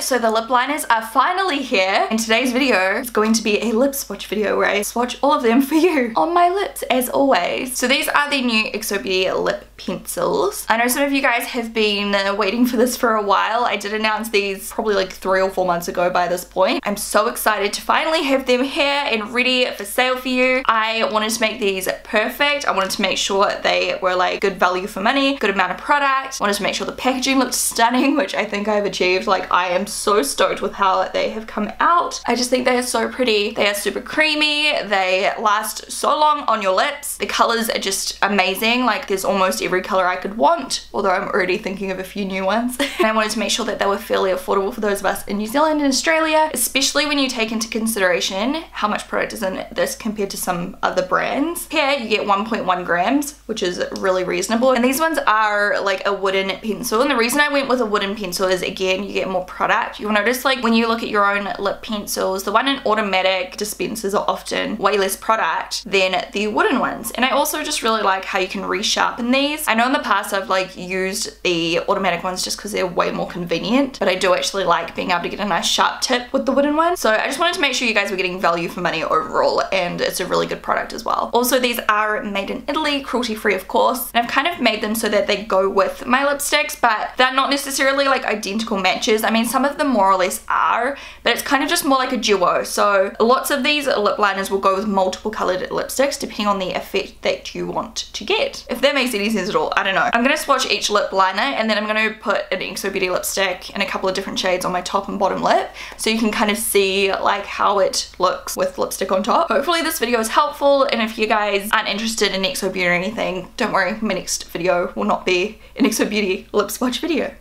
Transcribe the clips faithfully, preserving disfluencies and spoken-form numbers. So the lip liners are finally here, and today's video is going to be a lip swatch video where I swatch all of them for you on my lips as always. So these are the new xoBeauty lip pencils. I know some of you guys have been uh, waiting for this for a while. I did announce these probably like three or four months ago by this point. I'm so excited to finally have them here and ready for sale for you. I wanted to make these perfect. I wanted to make sure they were like good value for money, good amount of product. I wanted to make sure the packaging looked stunning, which I think I've achieved. Like, I am so stoked with how they have come out. I just think they are so pretty. They are super creamy. They last so long on your lips. The colors are just amazing. Like, there's almost every color I could want, although I'm already thinking of a few new ones. And I wanted to make sure that they were fairly affordable for those of us in New Zealand and Australia, especially when you take into consideration how much product is in this compared to some other brands. Here you get one point one grams, which is really reasonable. And these ones are like a wooden pencil. And the reason I went with a wooden pencil is, again, you get more product. You'll notice, like, when you look at your own lip pencils, the one in automatic dispensers are often way less product than the wooden ones. And I also just really like how you can resharpen these. I know in the past I've like used the automatic ones just because they're way more convenient, but I do actually like being able to get a nice sharp tip with the wooden one. So I just wanted to make sure you guys were getting value for money overall, and it's a really good product as well. Also, these are made in Italy, cruelty free of course, and I've kind of made them so that they go with my lipsticks, but they're not necessarily like identical matches. I mean, some of them more or less are, but it's kind of just more like a duo. So lots of these lip liners will go with multiple colored lipsticks depending on the effect that you want to get, if that makes any sense at all. I don't know. I'm gonna swatch each lip liner, and then I'm gonna put an xoBeauty lipstick in a couple of different shades on my top and bottom lip so you can kind of see like how it looks with lipstick on top. Hopefully this video is helpful, and if you guys aren't interested in xoBeauty or anything, don't worry, my next video will not be an xoBeauty lip swatch video.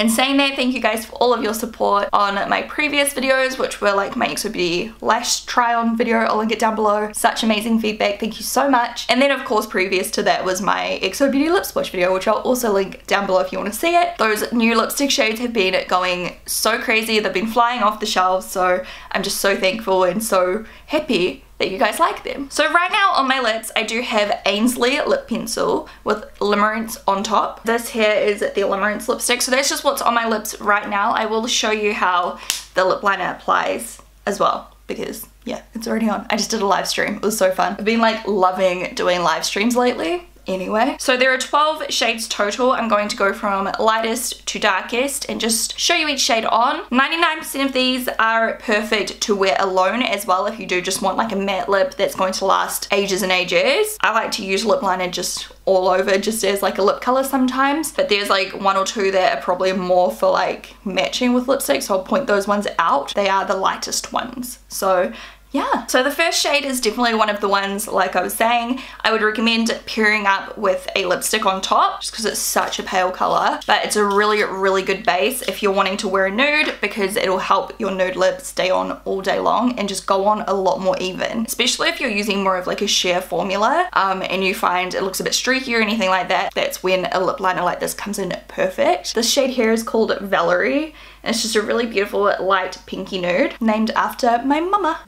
And saying that, thank you guys for all of your support on my previous videos, which were like my xoBeauty lash try on video. I'll link it down below. Such amazing feedback, thank you so much. And then of course previous to that was my xoBeauty lip swatch video, which I'll also link down below if you want to see it. Those new lipstick shades have been going so crazy, they've been flying off the shelves, so I'm just so thankful and so So happy that you guys like them. So right now on my lips I do have Ainsley lip pencil with Limerence on top. This here is the Limerence lipstick, so that's just what's on my lips right now. I will show you how the lip liner applies as well, because yeah, it's already on. I just did a live stream, it was so fun. I've been like loving doing live streams lately. Anyway, so there are twelve shades total. I'm going to go from lightest to darkest and just show you each shade on. ninety-nine percent of these are perfect to wear alone as well, if you do just want like a matte lip that's going to last ages and ages. I like to use lip liner just all over, just as like a lip color sometimes, but there's like one or two that are probably more for like matching with lipstick, so I'll point those ones out. They are the lightest ones, so yeah. So the first shade is definitely one of the ones, like I was saying, I would recommend pairing up with a lipstick on top, just because it's such a pale color, but it's a really, really good base if you're wanting to wear a nude, because it'll help your nude lip stay on all day long and just go on a lot more even, especially if you're using more of like a sheer formula um, and you find it looks a bit streaky or anything like that. That's when a lip liner like this comes in perfect. This shade here is called Valerie, and it's just a really beautiful light pinky nude named after my mama.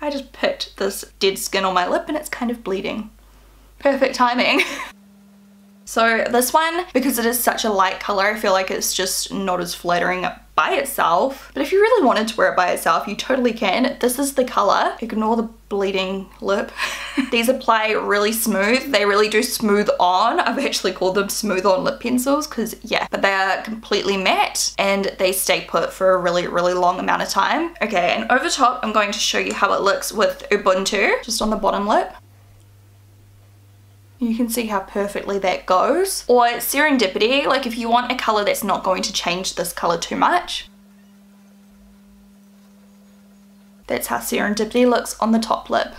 I just picked this dead skin on my lip and it's kind of bleeding. Perfect timing. So this one, because it is such a light color, I feel like it's just not as flattering by itself, but if you really wanted to wear it by itself, you totally can. This is the color. Ignore the bleeding lip. These apply really smooth. They really do smooth on. I've actually called them smooth on lip pencils because yeah, but they are completely matte and they stay put for a really, really long amount of time. Okay, and over top I'm going to show you how it looks with Ubuntu, just on the bottom lip. You can see how perfectly that goes. Or Serendipity, like if you want a color that's not going to change this color too much. That's how Serendipity looks on the top lip.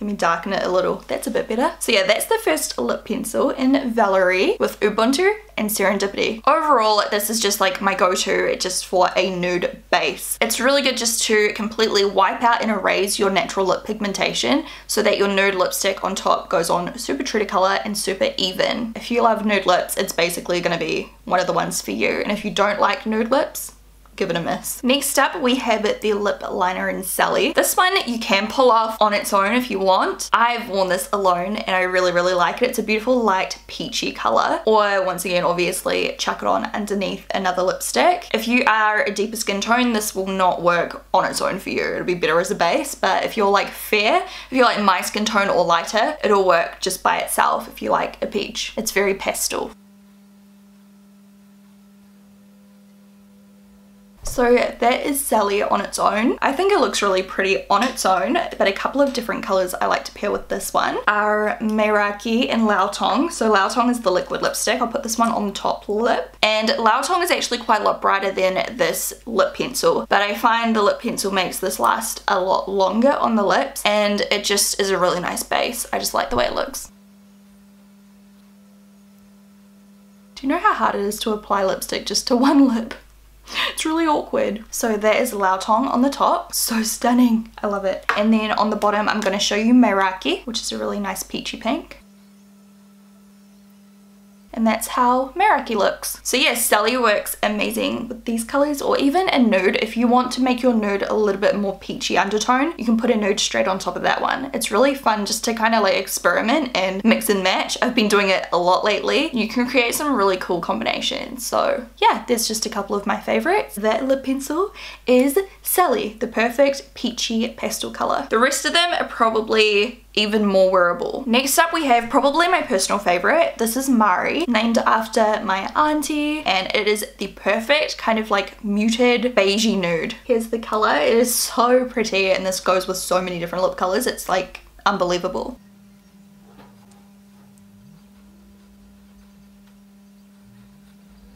Let me darken it a little, that's a bit better. So yeah, that's the first lip pencil in Valerie with Ubuntu and Serendipity. Overall, this is just like my go-to just for a nude base. It's really good just to completely wipe out and erase your natural lip pigmentation so that your nude lipstick on top goes on super true to color and super even. If you love nude lips, it's basically gonna be one of the ones for you. And if you don't like nude lips, give it a miss. Next up, we have the lip liner in Sally. This one you can pull off on its own if you want. I've worn this alone and I really, really like it. It's a beautiful light peachy color. Or once again, obviously chuck it on underneath another lipstick. If you are a deeper skin tone, this will not work on its own for you. It'll be better as a base, but if you're like fair, if you're like my skin tone or lighter, it'll work just by itself if you like a peach. It's very pastel. So that is Sally on its own. I think it looks really pretty on its own, but a couple of different colors I like to pair with this one are Meraki and Laotong. So Laotong is the liquid lipstick. I'll put this one on the top lip. And Laotong is actually quite a lot brighter than this lip pencil, but I find the lip pencil makes this last a lot longer on the lips, and it just is a really nice base. I just like the way it looks. Do you know how hard it is to apply lipstick just to one lip? It's really awkward. So there is Laotong on the top. So stunning. I love it. And then on the bottom, I'm going to show you Meraki, which is a really nice peachy pink. And that's how Meraki looks. So yes, yeah, Sally works amazing with these colors, or even a nude. If you want to make your nude a little bit more peachy undertone, you can put a nude straight on top of that one. It's really fun just to kind of like experiment and mix and match. I've been doing it a lot lately. You can create some really cool combinations. So yeah, there's just a couple of my favorites. That lip pencil is Sally, the perfect peachy pastel color. The rest of them are probably even more wearable. Next up, we have probably my personal favorite. This is Marie, named after my auntie, and it is the perfect kind of like muted beigey nude. Here's the color. It is so pretty, and this goes with so many different lip colors. It's like unbelievable.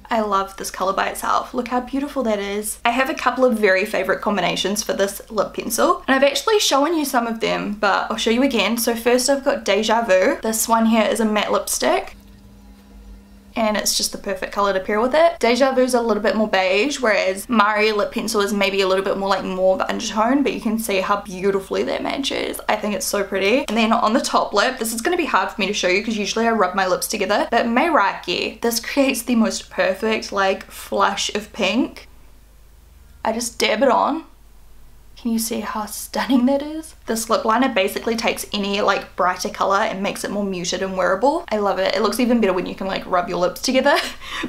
I love this color by itself. Look how beautiful that is. I have a couple of very favorite combinations for this lip pencil, and I've actually shown you some of them, but I'll show you again. So first I've got Deja Vu. This one here is a matte lipstick, and it's just the perfect color to pair with it. Deja Vu's a little bit more beige, whereas Marie lip pencil is maybe a little bit more like mauve undertone, but you can see how beautifully that matches. I think it's so pretty. And then on the top lip, this is gonna be hard for me to show you because usually I rub my lips together, but Meraki, this creates the most perfect like flush of pink. I just dab it on. Can you see how stunning that is? This lip liner basically takes any like brighter color and makes it more muted and wearable. I love it. It looks even better when you can like rub your lips together,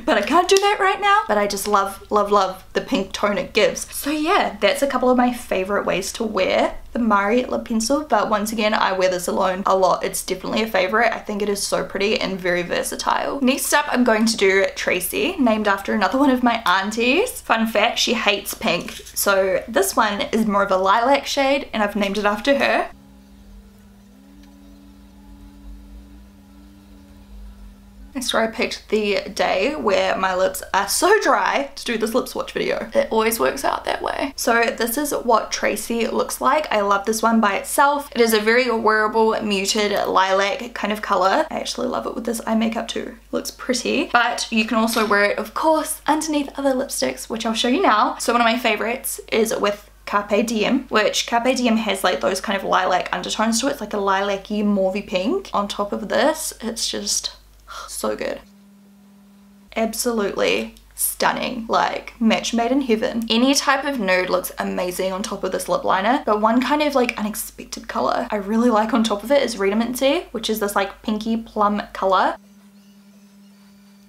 but I can't do that right now. But I just love, love, love the pink tone it gives. So yeah, that's a couple of my favorite ways to wear the Marie lip pencil. But once again, I wear this alone a lot. It's definitely a favorite. I think it is so pretty and very versatile. Next up, I'm going to do Tracy, named after another one of my aunties. Fun fact, she hates pink. So this one is more of a lilac shade, and I've named it after her. I swear I picked the day where my lips are so dry to do this lip swatch video. It always works out that way. So this is what Tracy looks like. I love this one by itself. It is a very wearable, muted, lilac kind of color. I actually love it with this eye makeup too. It looks pretty, but you can also wear it, of course, underneath other lipsticks, which I'll show you now. So one of my favorites is with Carpe Diem, which Carpe Diem has like those kind of lilac undertones to it. It's like a lilac-y, mauvey pink. On top of this, it's just so good. Absolutely stunning. Like, match made in heaven. Any type of nude looks amazing on top of this lip liner, but one kind of like unexpected color I really like on top of it is Redamancy, which is this like pinky plum color.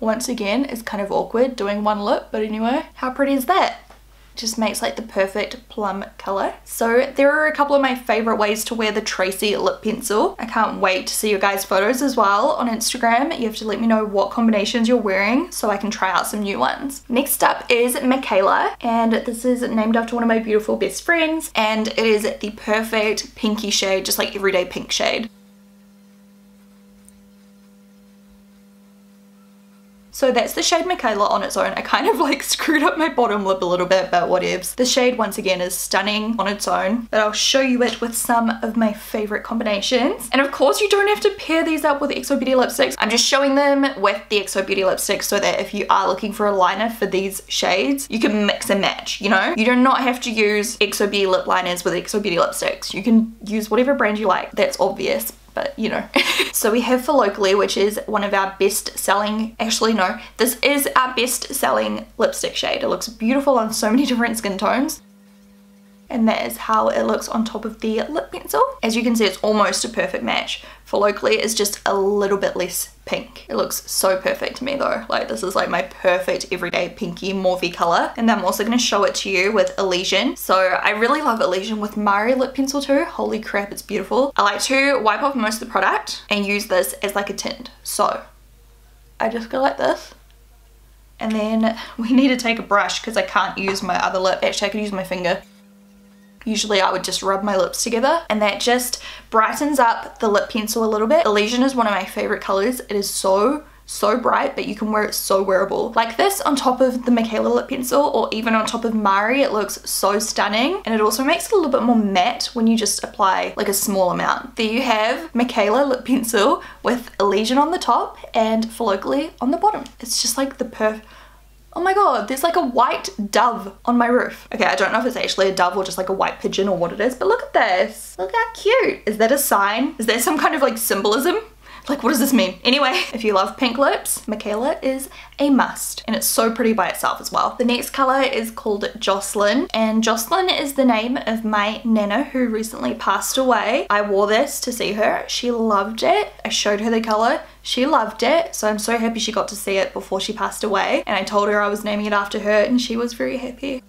Once again, it's kind of awkward doing one lip, but anyway, how pretty is that? Just makes like the perfect plum color. So there are a couple of my favorite ways to wear the Tracy lip pencil. I can't wait to see your guys' photos as well on Instagram. You have to let me know what combinations you're wearing so I can try out some new ones. Next up is Micaela, and this is named after one of my beautiful best friends, and it is the perfect pinky shade, just like everyday pink shade. So that's the shade Micaela on its own. I kind of like screwed up my bottom lip a little bit, but whatevs. The shade once again is stunning on its own, but I'll show you it with some of my favorite combinations. And of course you don't have to pair these up with xoBeauty lipsticks. I'm just showing them with the xoBeauty lipsticks so that if you are looking for a liner for these shades, you can mix and match, you know? You do not have to use xoBeauty lip liners with xoBeauty lipsticks. You can use whatever brand you like. That's obvious. but you know. So we have Philocaly, which is one of our best selling, actually no, this is our best selling lipstick shade. It looks beautiful on so many different skin tones. And that is how it looks on top of the lip pencil. As you can see, it's almost a perfect match. Philocaly is just a little bit less pink. It looks so perfect to me though. Like, this is like my perfect everyday pinky mauvey color. And I'm also gonna show it to you with Elysian. So I really love Elysian with Marie lip pencil too. Holy crap, it's beautiful. I like to wipe off most of the product and use this as like a tint. So I just go like this. And then we need to take a brush because I can't use my other lip. Actually, I could use my finger. Usually I would just rub my lips together, and that just brightens up the lip pencil a little bit. Elysian is one of my favorite colors. It is so, so bright, but you can wear it so wearable. Like this on top of the Micaela lip pencil, or even on top of Mari, it looks so stunning. And it also makes it a little bit more matte when you just apply like a small amount. There you have Micaela lip pencil with Elysian on the top and Philocaly on the bottom. It's just like the perfect. Oh my god, there's like a white dove on my roof. Okay, I don't know if it's actually a dove or just like a white pigeon or what it is, but look at this. Look how cute. Is that a sign? Is there some kind of like symbolism? Like, what does this mean? Anyway, if you love pink lips, Micaela is a must. And it's so pretty by itself as well. The next color is called Jocelyn. And Jocelyn is the name of my nana who recently passed away. I wore this to see her. She loved it. I showed her the color. She loved it. So I'm so happy she got to see it before she passed away. And I told her I was naming it after her and she was very happy.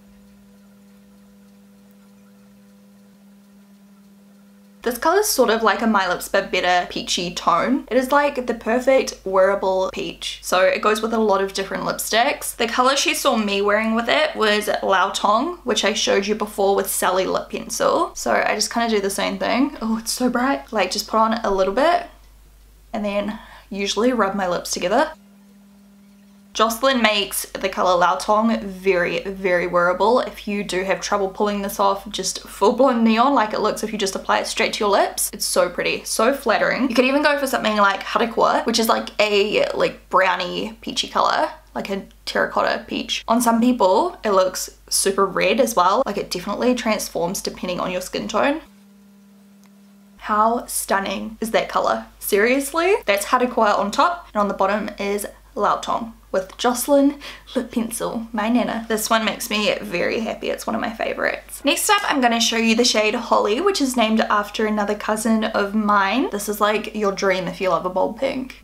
This color is sort of like a My Lips But Better peachy tone. It is like the perfect wearable peach. So it goes with a lot of different lipsticks. The color she saw me wearing with it was Laotong, which I showed you before with Sally lip pencil. So I just kind of do the same thing. Oh, it's so bright. Like, just put on a little bit and then usually rub my lips together. Jocelyn makes the color Laotong very, very wearable. If you do have trouble pulling this off, just full-blown neon like it looks if you just apply it straight to your lips. It's so pretty, so flattering. You could even go for something like Harikoa, which is like a like brownie peachy color, like a terracotta peach. On some people, it looks super red as well. Like, it definitely transforms depending on your skin tone. How stunning is that color? Seriously? That's Harikoa on top, and on the bottom is Laotong with Jocelyn lip pencil, my nana. This one makes me very happy. It's one of my favorites. Next up, I'm gonna show you the shade Holly, which is named after another cousin of mine. This is like your dream if you love a bold pink.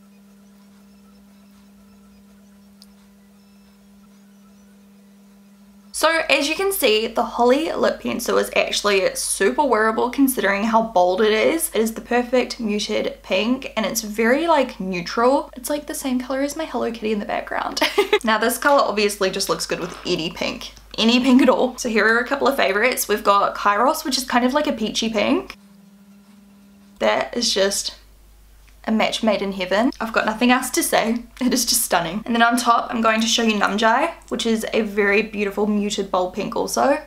So as you can see, the Holly lip pencil is actually super wearable considering how bold it is. It is the perfect muted pink and it's very like neutral. It's like the same color as my Hello Kitty in the background. Now this color obviously just looks good with any pink, any pink at all. So here are a couple of favorites. We've got Kairos, which is kind of like a peachy pink. That is just a match made in heaven. I've got nothing else to say. It is just stunning. And then on top, I'm going to show you Nam Jai, which is a very beautiful muted bold pink also.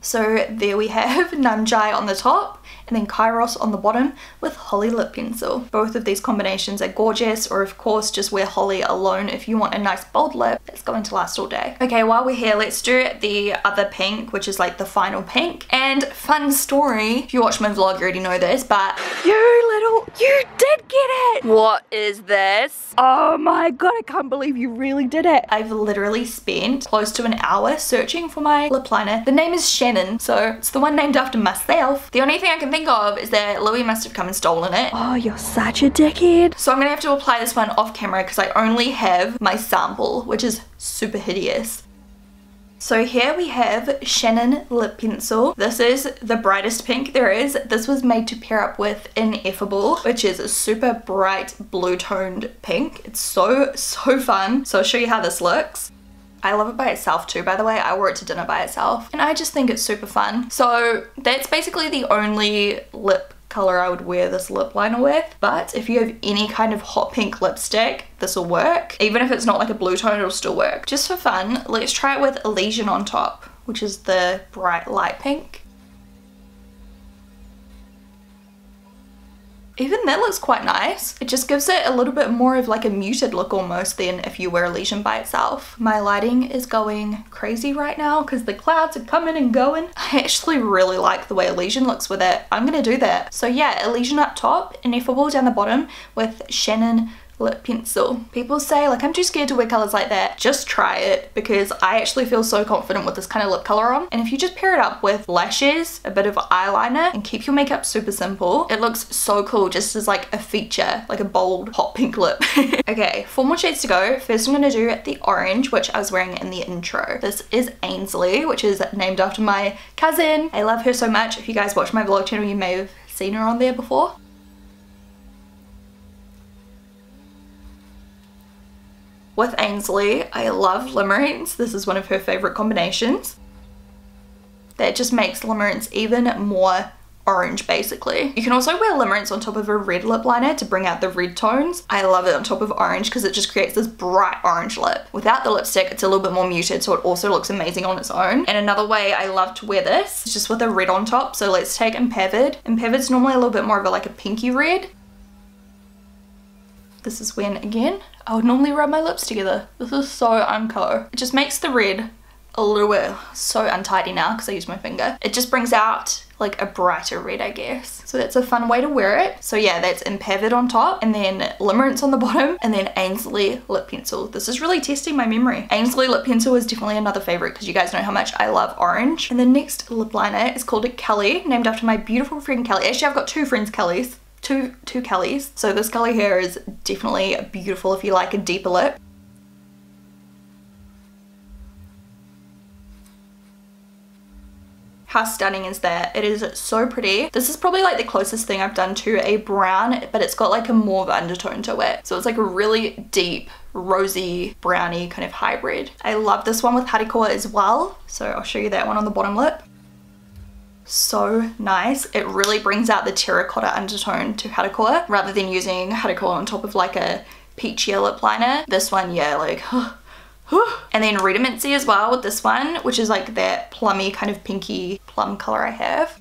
So there we have Nam Jai on the top and then Kairos on the bottom with Holly lip pencil. Both of these combinations are gorgeous, or of course just wear Holly alone if you want a nice bold lip. It's going to last all day. Okay, while we're here, let's do the other pink, which is like the final pink. And fun story, if you watch my vlog you already know this, but you little, you did get it! What is this? Oh my god, I can't believe you really did it. I've literally spent close to an hour searching for my lip liner. The name is Shannon. So it's the one named after myself. The only thing I can think of is that Louis must have come and stolen it. Oh, you're such a dickhead. So I'm gonna have to apply this one off camera because I only have my sample, which is super hideous. So here we have Shannon lip pencil. This is the brightest pink there is. This was made to pair up with Ineffable, which is a super bright blue toned pink. It's so, so fun. So I'll show you how this looks. I love it by itself too, by the way. I wore it to dinner by itself and I just think it's super fun. So that's basically the only lip color I would wear this lip liner with, but if you have any kind of hot pink lipstick, this will work. Even if it's not like a blue tone, it'll still work. Just for fun, let's try it with Elysian on top, which is the bright light pink. even that looks quite nice. It just gives it a little bit more of like a muted look almost than if you wear Elysian by itself. My lighting is going crazy right now because the clouds are coming and going. I actually really like the way Elysian looks with it. I'm gonna do that. So yeah, Elysian up top, Ineffable down the bottom with Shannon lip pencil. People say like, I'm too scared to wear colors like that. Just try it, because I actually feel so confident with this kind of lip color on. And if you just pair it up with lashes, a bit of eyeliner, and keep your makeup super simple, it looks so cool just as like a feature, like a bold hot pink lip. Okay, four more shades to go. First I'm gonna do the orange, which I was wearing in the intro. This is Ainsley, which is named after my cousin. I love her so much. If you guys watch my vlog channel, you may have seen her on there before. With Ainsley, I love Limerence. This is one of her favorite combinations. That just makes Limerence even more orange, basically. You can also wear Limerence on top of a red lip liner to bring out the red tones. I love it on top of orange because it just creates this bright orange lip. Without the lipstick, it's a little bit more muted, so it also looks amazing on its own. And another way I love to wear this is just with a red on top. So let's take Impavid. Impavid's normally a little bit more of a, like a pinky red. This is when, again, I would normally rub my lips together. This is so unco. It just makes the red a little bit so untidy now because I use my finger. It just brings out like a brighter red, I guess. So that's a fun way to wear it. So yeah, that's Impavid on top, and then Limerence on the bottom, and then Ainsley lip pencil. This is really testing my memory. Ainsley lip pencil is definitely another favorite because you guys know how much I love orange. And the next lip liner is called Kelly, named after my beautiful friend Kelly. Actually, I've got two friends Kellys. Two, two Kellys. So this color here is definitely beautiful if you like a deeper lip. How stunning is that? It is so pretty. This is probably like the closest thing I've done to a brown, but it's got like a mauve undertone to it. So it's like a really deep, rosy, browny kind of hybrid. I love this one with Harikoa as well. So I'll show you that one on the bottom lip. So nice. It really brings out the terracotta undertone to Harikoa rather than using Harikoa on top of like a peachier lip liner. This one, yeah, like and then Redamancy as well with this one, which is like that plummy kind of pinky plum color I have.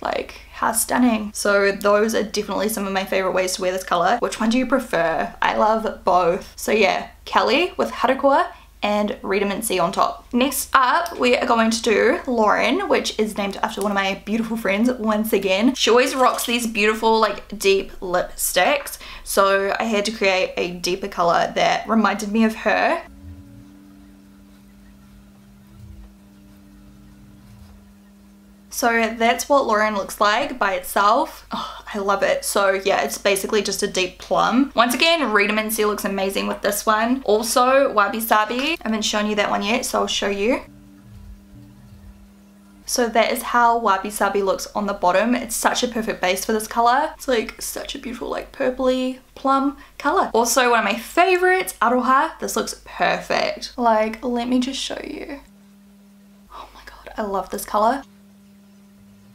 Like, how stunning. So those are definitely some of my favorite ways to wear this color. Which one do you prefer? I love both. So yeah, Kelly with Harikoa and Redamancy on top. Next up, we are going to do Lauren, which is named after one of my beautiful friends once again. She always rocks these beautiful like deep lipsticks, so I had to create a deeper color that reminded me of her. So that's what Lauren looks like by itself. Oh, I love it. So yeah, it's basically just a deep plum. Once again, Redamancy looks amazing with this one. Also, Wabi Sabi. I haven't shown you that one yet, so I'll show you. So that is how Wabi Sabi looks on the bottom. It's such a perfect base for this color. It's like such a beautiful like purpley plum color. Also, one of my favorites, Aroha. This looks perfect. Like, let me just show you. Oh my God, I love this color.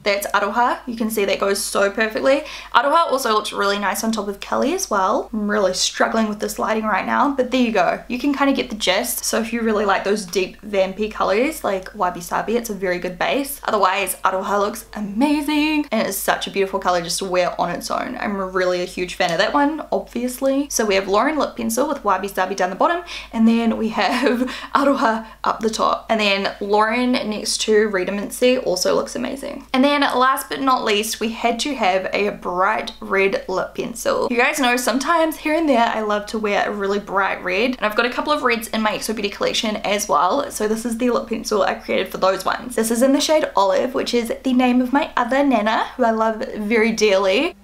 That's Aroha. You can see that goes so perfectly. Aroha also looks really nice on top of Kelly as well. I'm really struggling with this lighting right now, but there you go. You can kind of get the gist. So if you really like those deep vampy colors like Wabi Sabi, it's a very good base. Otherwise, Aroha looks amazing and it's such a beautiful color just to wear on its own. I'm really a huge fan of that one, obviously. So we have Lauren lip pencil with Wabi Sabi down the bottom, and then we have Aroha up the top. And then Lauren next to Redamancy also looks amazing. And then And last but not least, we had to have a bright red lip pencil. You guys know sometimes here and there I love to wear a really bright red, and I've got a couple of reds in my xoBeauty collection as well. So this is the lip pencil I created for those ones. This is in the shade Olive, which is the name of my other nana who I love very dearly.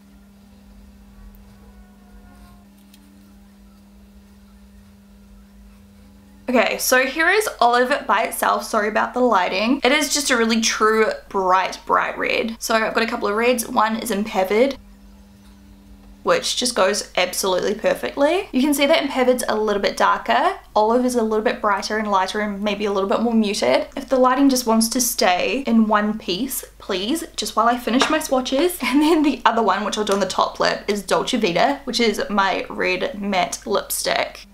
Okay, so here is Olive by itself. Sorry about the lighting. It is just a really true bright, bright red. So I've got a couple of reds. One is Impavid, which just goes absolutely perfectly. You can see that Impavid's a little bit darker. Olive is a little bit brighter and lighter and maybe a little bit more muted. If the lighting just wants to stay in one piece, please, just while I finish my swatches. And then the other one, which I'll do on the top lip, is Dolce Vita, which is my red matte lipstick.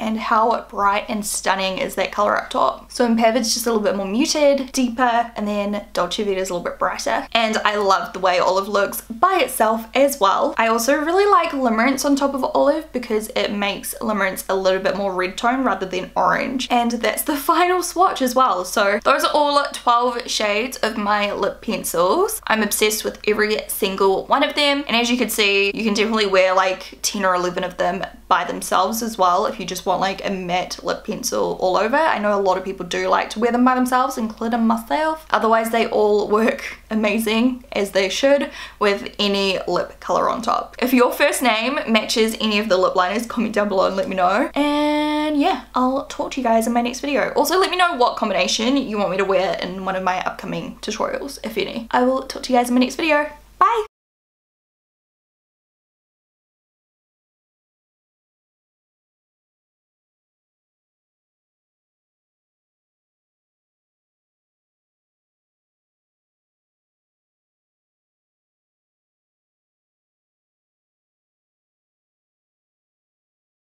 and how bright and stunning is that color up top. So Impavid's just a little bit more muted, deeper, and then Dolce Vita's a little bit brighter. And I love the way Olive looks by itself as well. I also really like Limerence on top of Olive because it makes Limerence a little bit more red tone rather than orange. And that's the final swatch as well. So those are all twelve shades of my lip pencils. I'm obsessed with every single one of them. And as you can see, you can definitely wear like ten or eleven of them by themselves as well if you just want like a matte lip pencil all over. I know a lot of people do like to wear them by themselves, including myself. Otherwise they all work amazing, as they should, with any lip color on top. If your first name matches any of the lip liners, comment down below and let me know. And yeah, I'll talk to you guys in my next video. Also let me know what combination you want me to wear in one of my upcoming tutorials, if any. I will talk to you guys in my next video. Bye!